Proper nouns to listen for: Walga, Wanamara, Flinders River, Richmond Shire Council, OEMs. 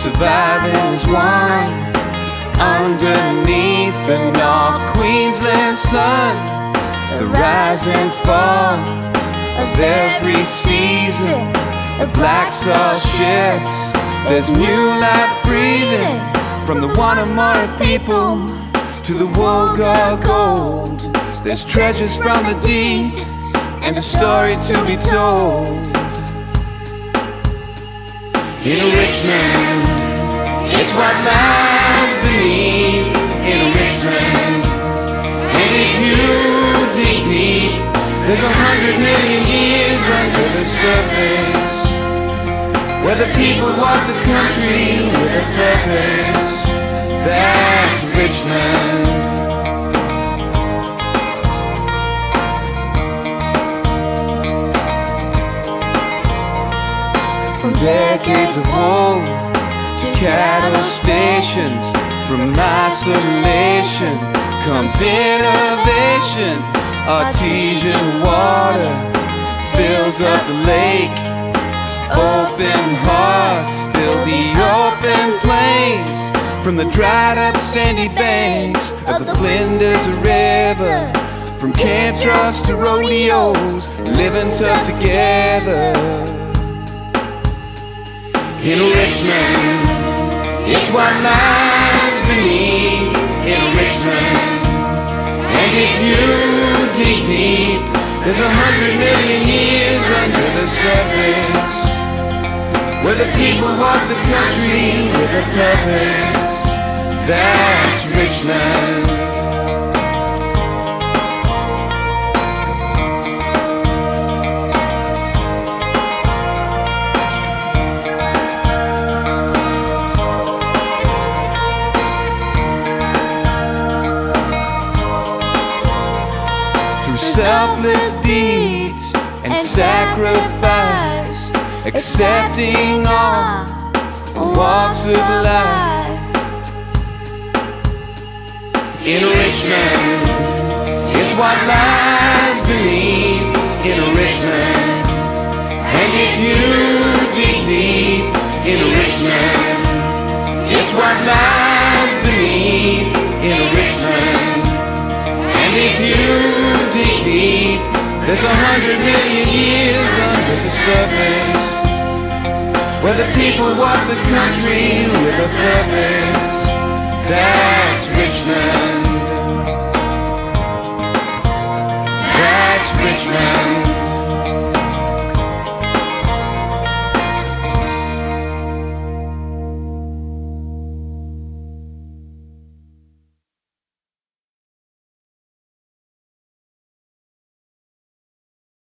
Surviving as one underneath the North Queensland sun. The rise and fall of every season, the black soil shifts, there's new life breathing. From the Wanamara people to the Walga gold, there's treasures from the deep and a story to be told. In Richmond, it's what lies beneath. In Richmond, and if you dig deep, there's 100 million years under the surface, where the people walk the country with a purpose. That's Richmond. From decades of old to cattle stations, from isolation comes innovation. Artesian water fills up the lake, open hearts fill the open plains. From the dried up sandy banks of the Flinders River, from camp jobs to rodeos, living tough together. In Richmond, it's what lies beneath. In Richmond, and if you dig deep, there's 100 million years under the surface, where the people walk the country with a purpose. That's Richmond. Selfless deeds and sacrifice, accepting all walks of life. In Richmond, it's what lies beneath. In Richmond, and if you dig deep. In Richmond, it's what lies beneath. In Richmond, and if you dig deep, there's 100 million years under the surface, where the people walk the country with a purpose. That